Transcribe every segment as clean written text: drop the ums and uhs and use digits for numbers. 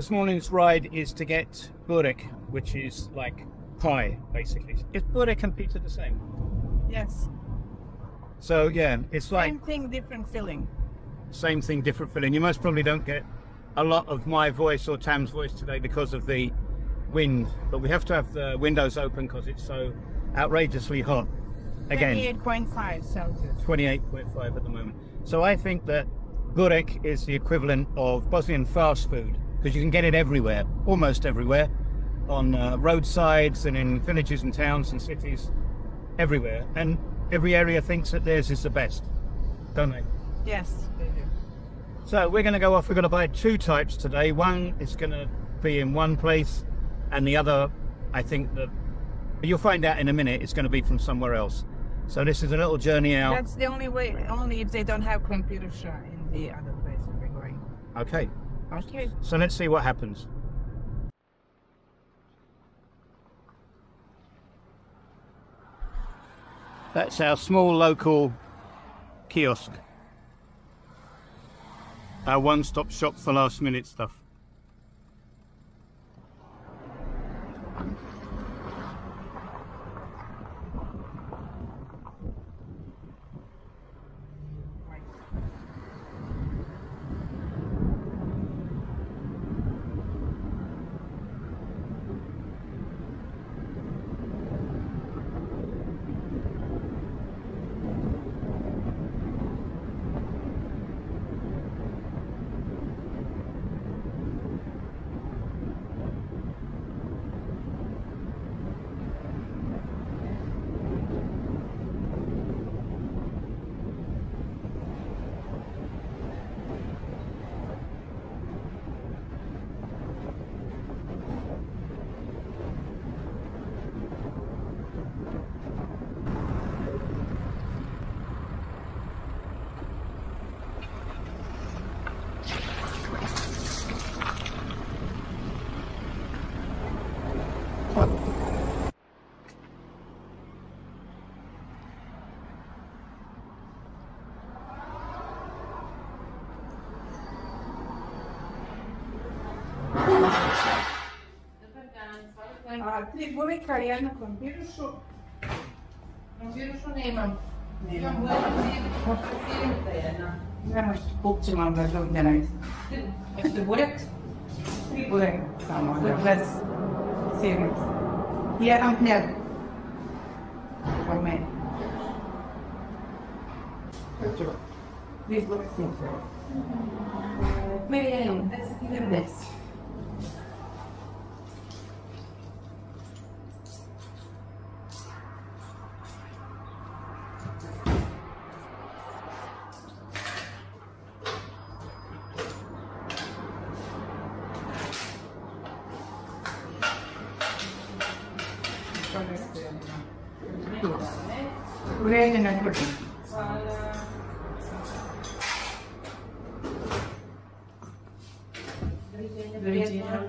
This morning's ride is to get burek, which is like pie, basically. Is burek and pizza the same? Yes. So yeah, it's like... Same thing, different filling. Same thing, different filling. You most probably don't get a lot of my voice or Tam's voice today because of the wind, but we have to have the windows open because it's so outrageously hot. Again, 28.5 Celsius. 28.5 at the moment. So I think that burek is the equivalent of Bosnian fast food, because you can get it everywhere, almost everywhere, on roadsides and in villages and towns and cities, everywhere. And every area thinks that theirs is the best, don't they? Yes, they do. So we're going to go off. We're going to buy two types today. One is going to be in one place, and the other, I think that you'll find out in a minute, it's going to be from somewhere else. So this is a little journey out. That's the only way, only if they don't have Krompiruša in the other place we're going. Okay. Okay. So let's see what happens. That's our small local kiosk. Our one-stop shop for last-minute stuff. Tri bureka, jedna krompirušu nemam. Imam sirnuta jedna. Ne možete kupiti malo da ovdje ne vidim. Jeste burek? Tri bureka samo, bez sirnuta. Jedan knjeg. For mene. Tri bureka. Meni je jednom, 10 i 90.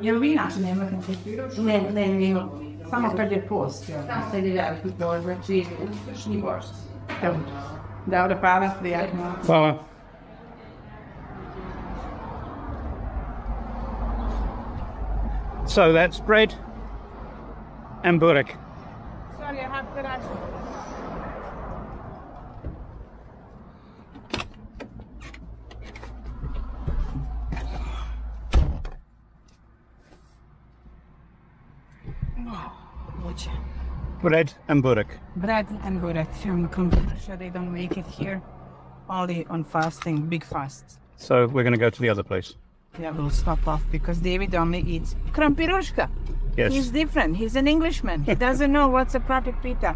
Jel vi inače nema krompiruša? Ne, nema. Samo kad je post. Samo kad je jako dobro, znači uspješni post. Dobro, hvala, prijatno. Hvala. So that's bread and burek. Sorry, I have to rush. Bread and burek. Bread and burek. I'm sure they don't make it here. Only on fasting, big fasts. So we're going to go to the other place. Yeah, we'll stop off because David only eats krompiruška. Yes. He's different. He's an Englishman. He doesn't know what's a proper pita.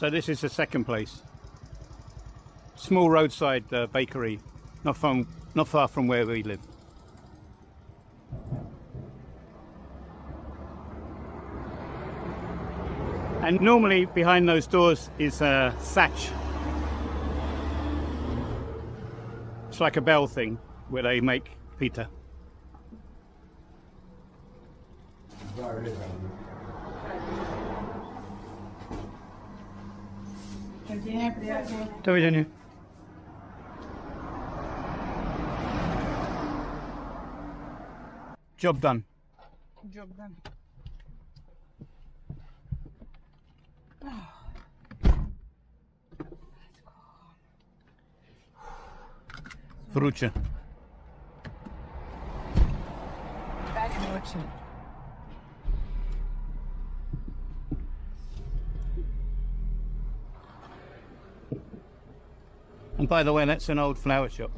So this is the second place. Small roadside bakery, not far from where we live. And normally behind those doors is a satch. It's like a bell thing where they make pita. Do it, job done. Job done. Вруче. And by the way, that's an old flower shop.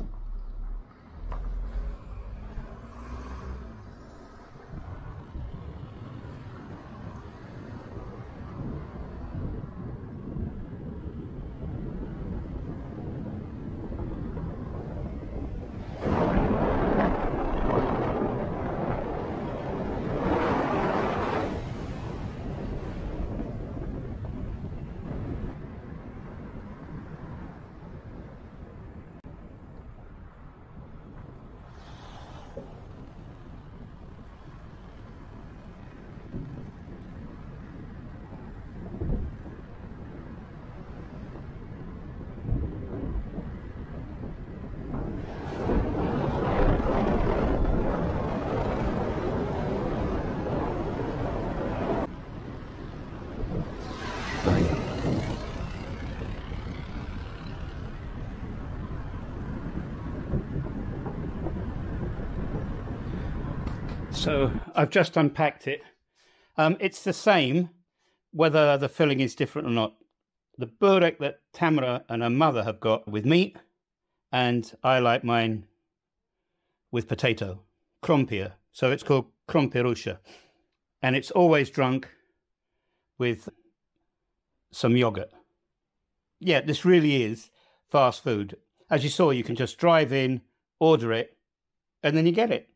So I've just unpacked it. It's the same whether the filling is different or not. The burek that Tamara and her mother have got with meat, and I like mine with potato, krompir. So it's called Krompiruša, and it's always drunk with some yogurt. Yeah, this really is fast food. As you saw, you can just drive in, order it, and then you get it.